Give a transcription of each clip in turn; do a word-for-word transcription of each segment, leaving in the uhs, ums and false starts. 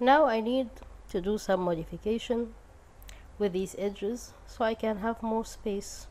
Now I need to do some modification with these edges so I can have more space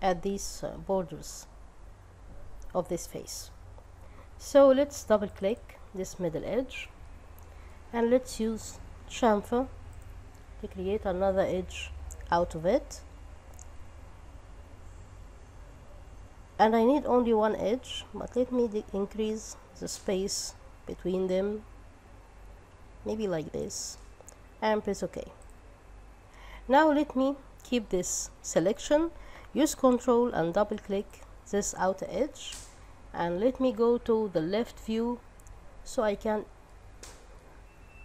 at these uh, borders of this face. So let's double click this middle edge and let's use chamfer to create another edge out of it. And I need only one edge, but let me increase the space between them, maybe like this, and press OK. Now let me keep this selection, use control and double click this outer edge, and let me go to the left view so I can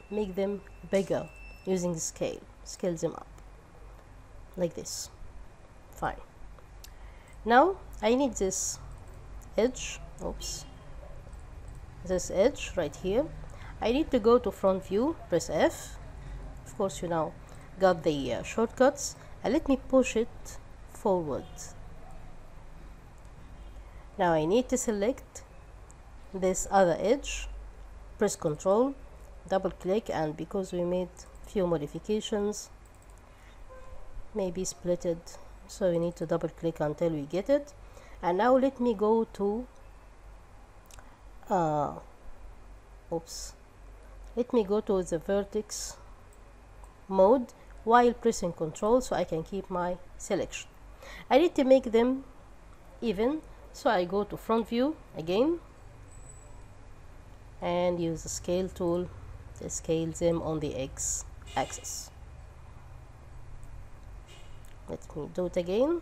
make them bigger using the scale, scale them up like this. Fine. Now I need this edge, oops, this edge right here. I need to go to front view, press F. Of course, you now got the uh, shortcuts, and let me push it forward. Now I need to select this other edge, press Ctrl, double click, and because we made few modifications, maybe split it, so we need to double click until we get it. And now let me go to uh, oops let me go to the vertex mode while pressing Ctrl so I can keep my selection. I need to make them even, so I go to front view again and use the scale tool to scale them on the X axis. Let me do it again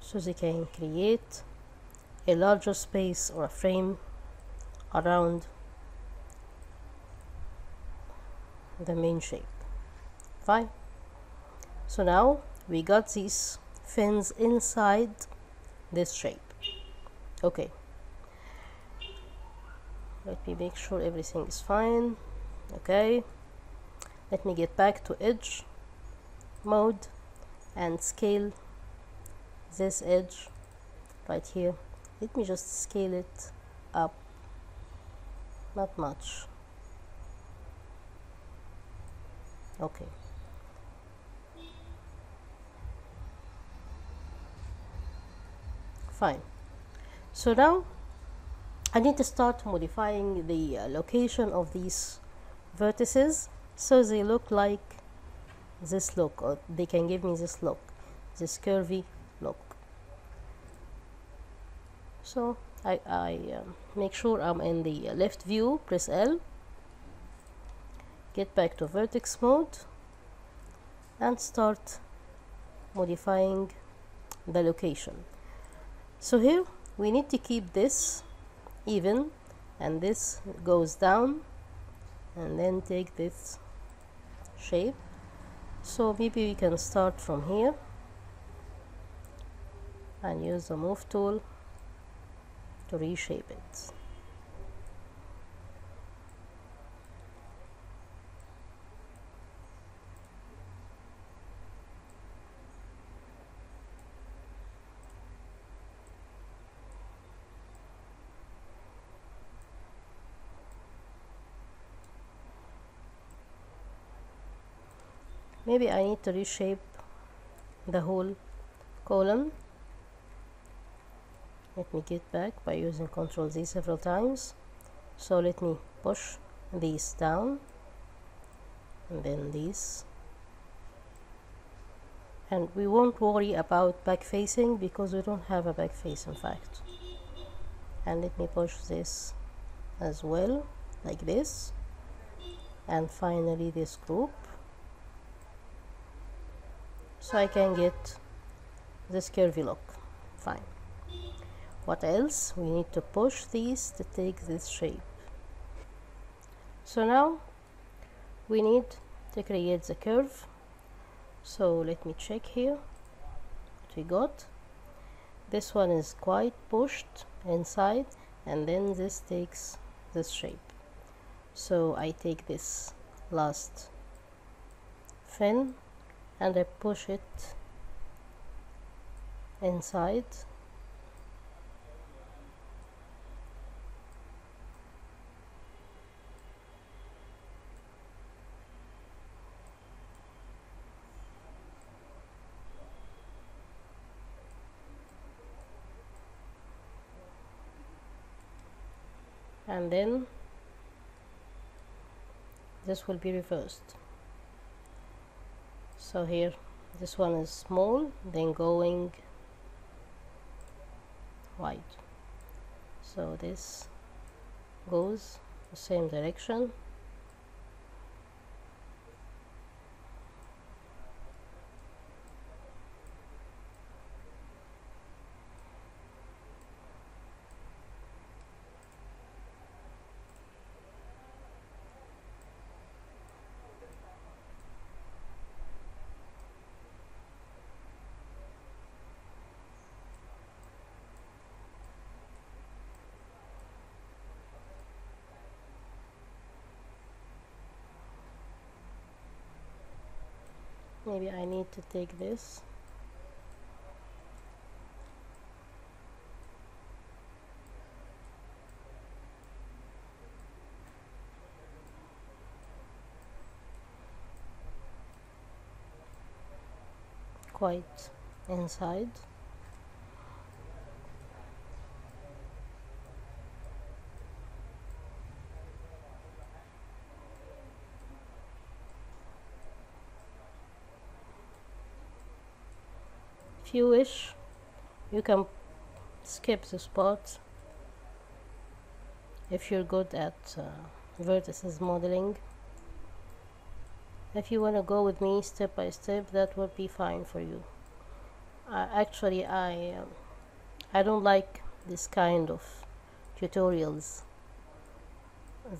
so they can create a larger space or a frame around the main shape. Fine. So now we got these fins inside this shape. Okay, let me make sure everything is fine. Okay, let me get back to edge mode and scale this edge right here. Let me just scale it up, not much. Okay, fine. So now I need to start modifying the uh, location of these vertices so they look like this look, or they can give me this look, this curvy look. So I, I um, make sure I'm in the left view, press L, get back to vertex mode and start modifying the location. So here we need to keep this even, and this goes down, and then take this shape. So maybe we can start from here and use the move tool to reshape it. Maybe I need to reshape the whole column. Let me get back by using Ctrl Z several times. So let me push these down and then these. And we won't worry about back facing because we don't have a back face in fact. And let me push this as well, like this. And finally this group. So I can get this curvy look. Fine. What else? We need to push these to take this shape. So now we need to create the curve. So let me check here what we got. This one is quite pushed inside, and then this takes this shape. So I take this last fin and I push it inside and then this will be reversed. So here this one is small, then going wide, so this goes the same direction. Maybe I need to take this. Quite inside. If you wish, you can skip this part if you're good at uh, vertices modeling. If you want to go with me step by step, that will be fine for you. Uh, actually, I um, I don't like this kind of tutorials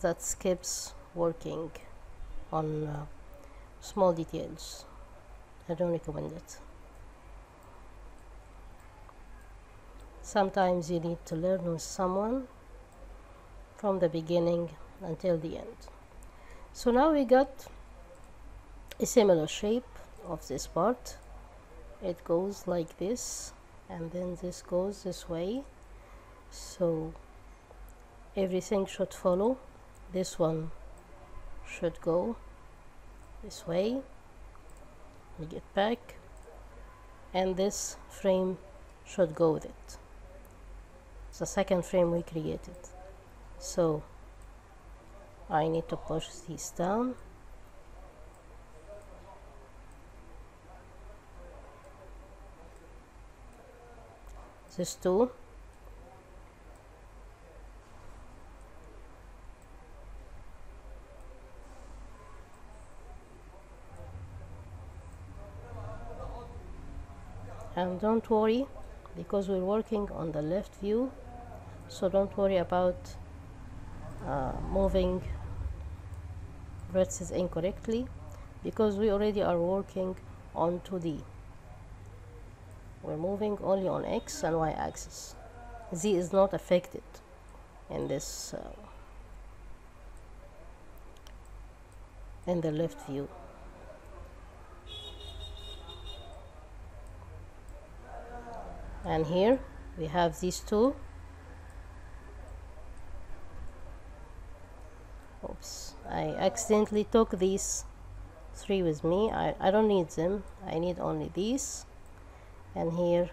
that skips working on uh, small details. I don't recommend it. Sometimes you need to learn with someone from the beginning until the end. So now we got a similar shape of this part. It goes like this, and then this goes this way. So everything should follow. This one should go this way. We get back, and this frame should go with it. The second frame we created. So I need to push these down. This two. And don't worry, because we're working on the left view, so don't worry about uh, moving vertices incorrectly, because we already are working on two D. We're moving only on X and Y axis. Z is not affected in this uh, in the left view. And here we have these two. Oops, I accidentally took these three with me. I, I don't need them. I need only these. And here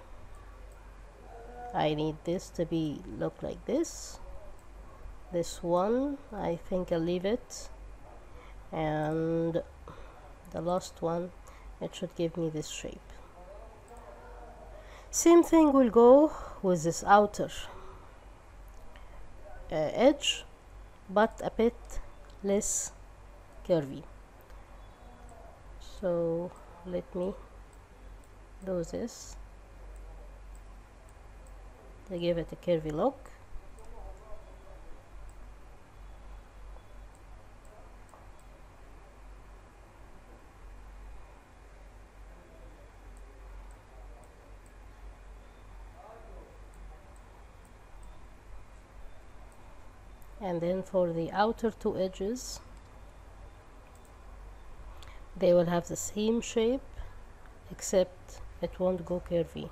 I need this to be look like this. This one, I think I'll leave it. And the last one, it should give me this shape. Same thing will go with this outer uh, edge, but a bit less curvy. So let me do this to give it a curvy look. And then for the outer two edges, they will have the same shape, except it won't go curvy,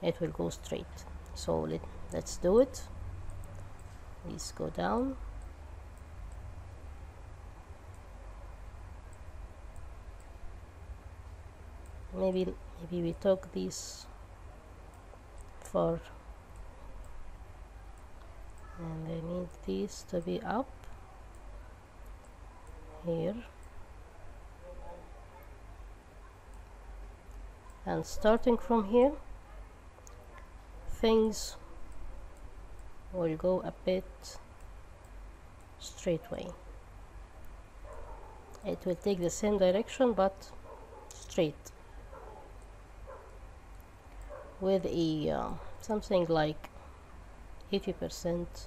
it will go straight. So let, let's do it. These go down. Maybe, maybe we took these for and I need these to be up here and starting from here things will go a bit straightway. It will take the same direction but straight with a uh, something like eighty percent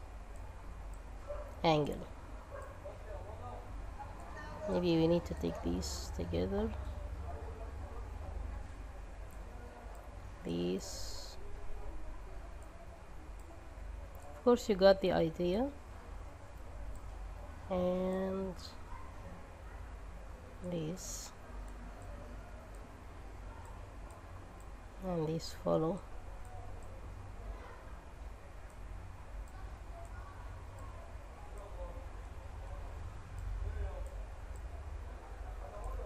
angle. Maybe we need to take these together, these, of course you got the idea, and these, and these follow.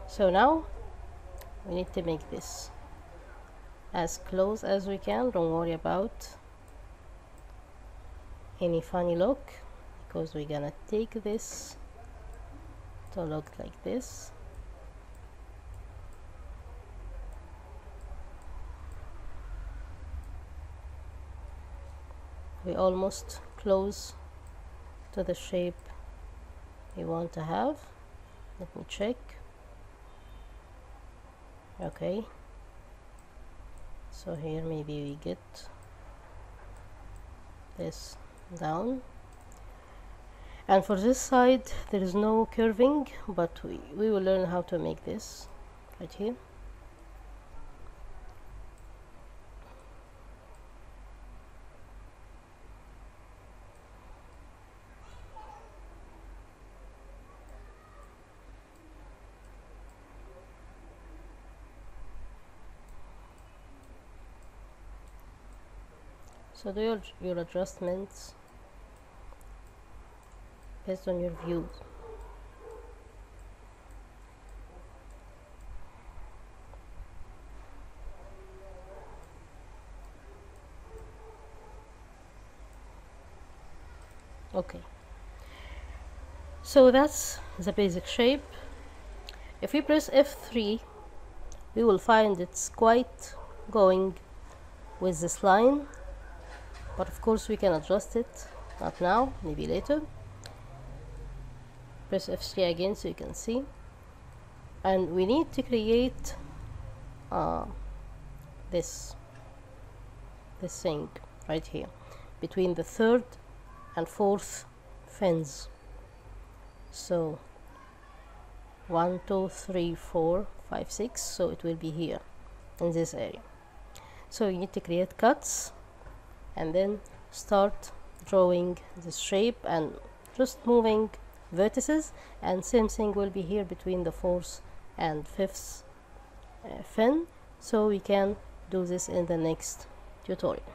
So now we need to make this as close as we can. Don't worry about any funny look because we're gonna take this to look like this. We almost close to the shape we want to have. Let me check. Okay, so here maybe we get this down, and for this side there is no curving, but we, we will learn how to make this right here. So do your, your adjustments based on your view. Okay, so that's the basic shape. If we press F three, we will find it's quite going with this line. But of course we can adjust it, not now, maybe later. Press F three again so you can see. And we need to create uh, this, this thing right here, between the third and fourth fins. So, one, two, three, four, five, six, so it will be here, in this area. So you need to create cuts and then start drawing this shape and just moving vertices, and same thing will be here between the fourth and fifth uh, fin. So we can do this in the next tutorial.